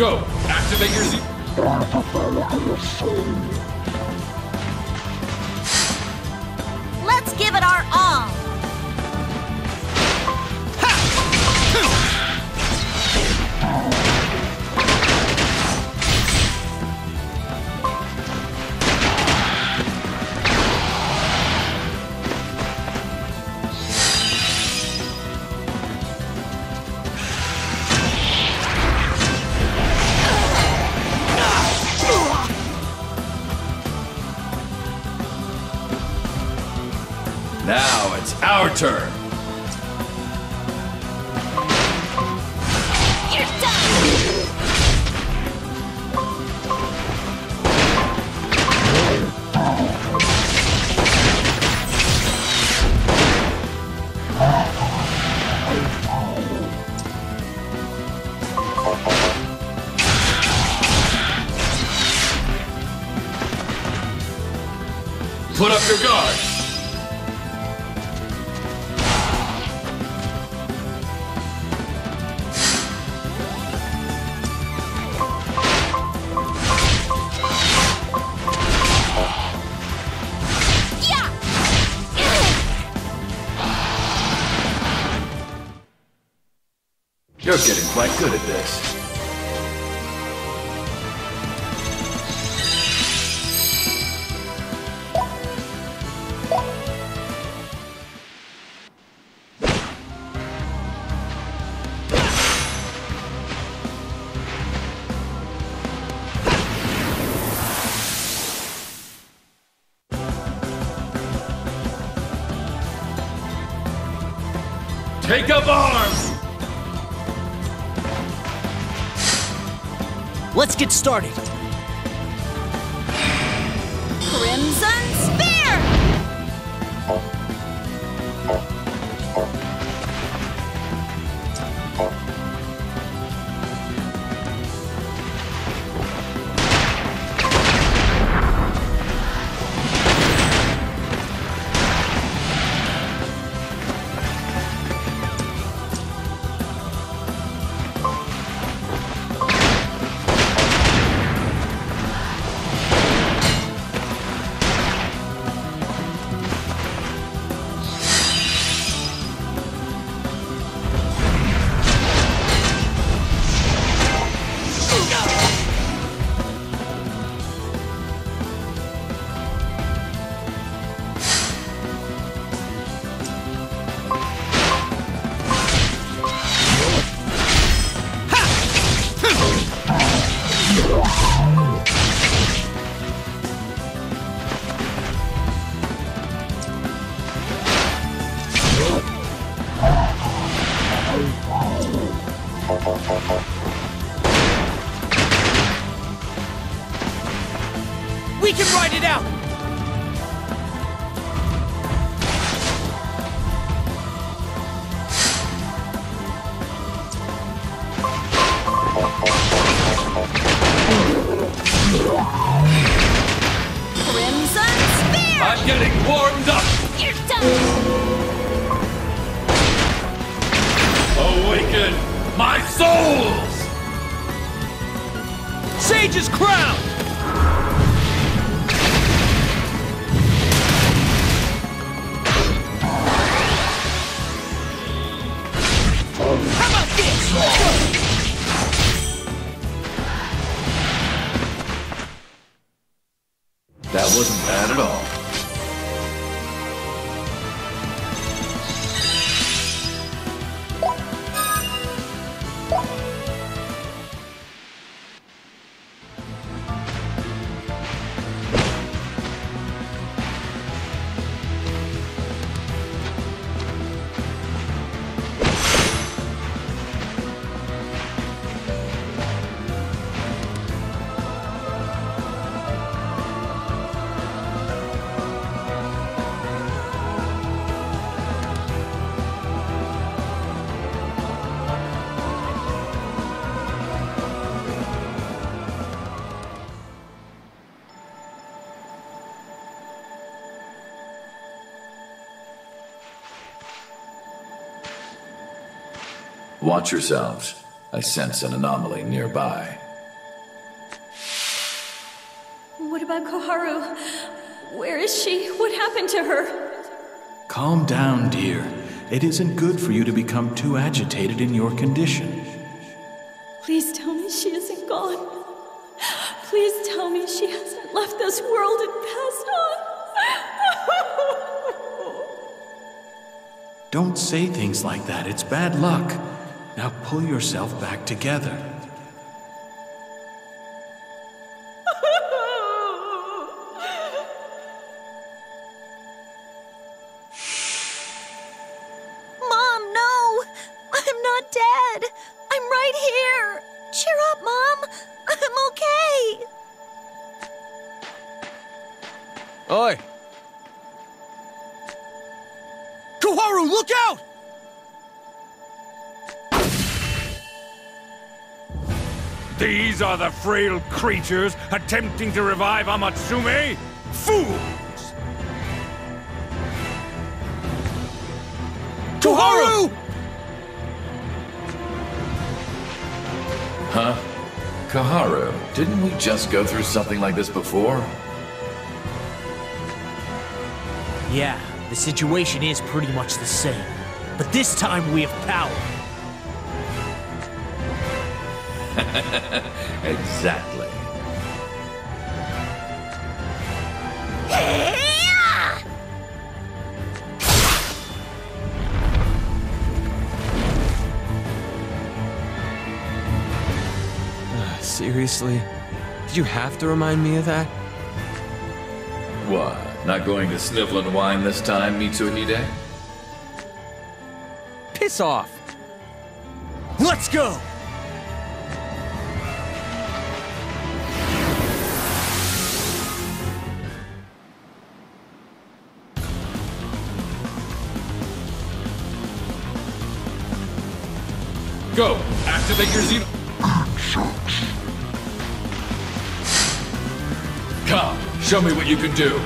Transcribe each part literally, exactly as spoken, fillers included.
Go! Activate your Z- Let's give it our all! Now it's our turn! You're done! Put up your guard! You're getting quite good at this. Take up arms! Let's get started! Crimson Spear! We can ride it out! Crimson Spear! I'm getting warmed up! You're done! Awaken my souls! Sage's crown! That wasn't bad at all. Watch yourselves. I sense an anomaly nearby. about Koharu. Where is she? What happened to her? Calm down, dear. It isn't good for you to become too agitated in your condition. Please tell me she isn't gone. Please tell me she hasn't left this world and passed on. Don't say things like that. It's bad luck. Now pull yourself back together. These are the frail creatures attempting to revive Amatsume? Fools! Koharu! Huh? Koharu, didn't we just go through something like this before? Yeah, the situation is pretty much the same. But this time we have power. Exactly. Seriously? Did you have to remind me of that? What? Not going to snivel and whine this time, Mitsuhide? Piss off! Let's go! Go! Activate your Zeno. Come, show me what you can do.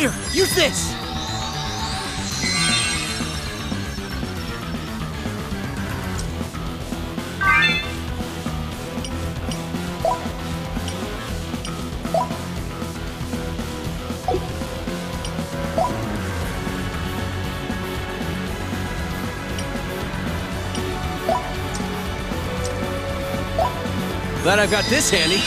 Here, use this! Glad I've got this handy.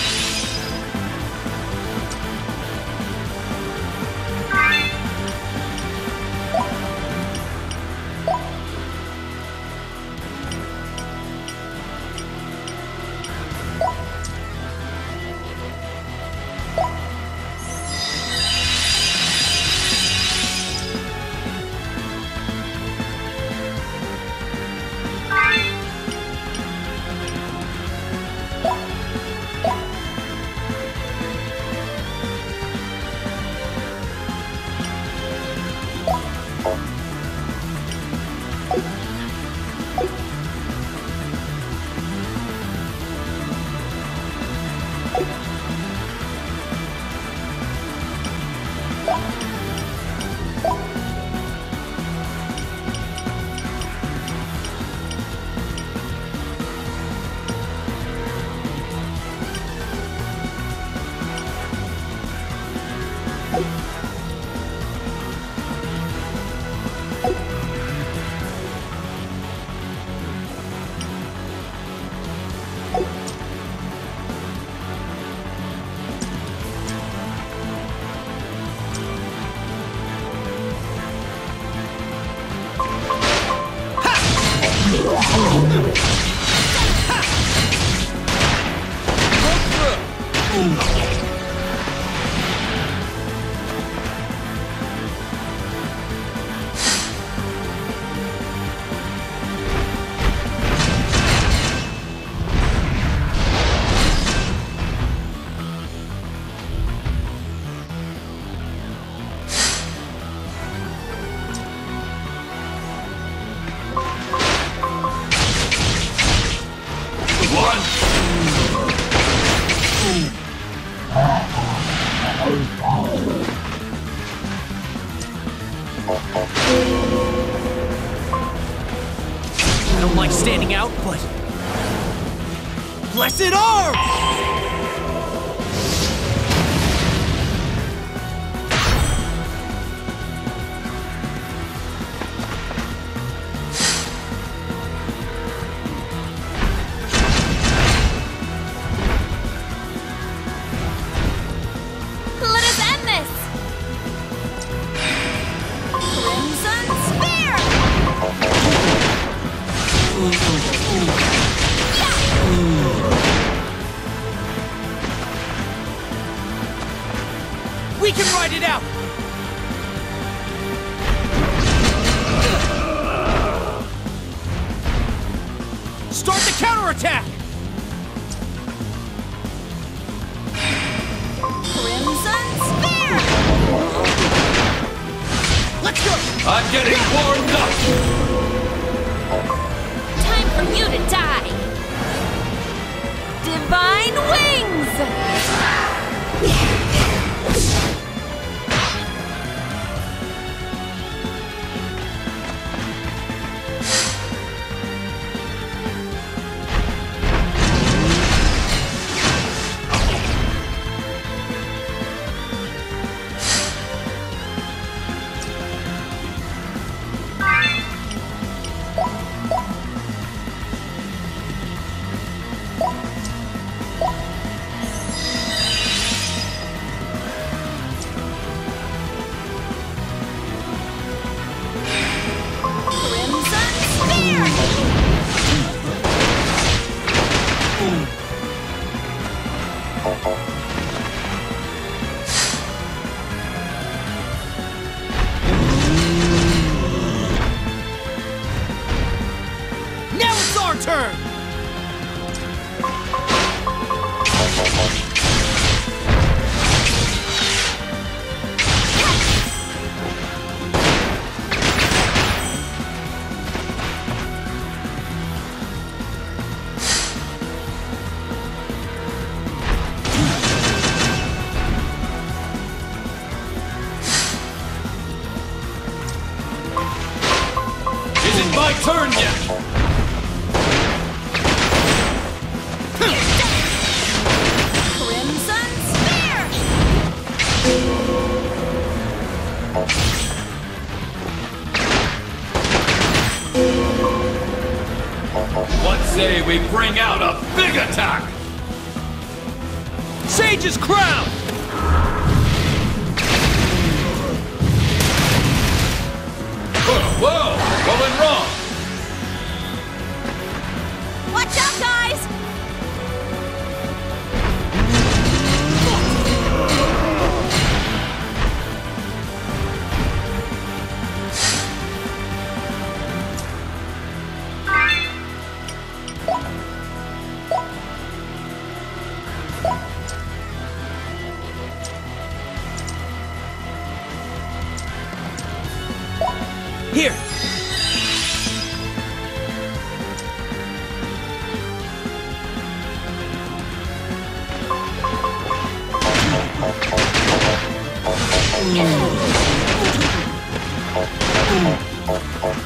Oh, oh, oh.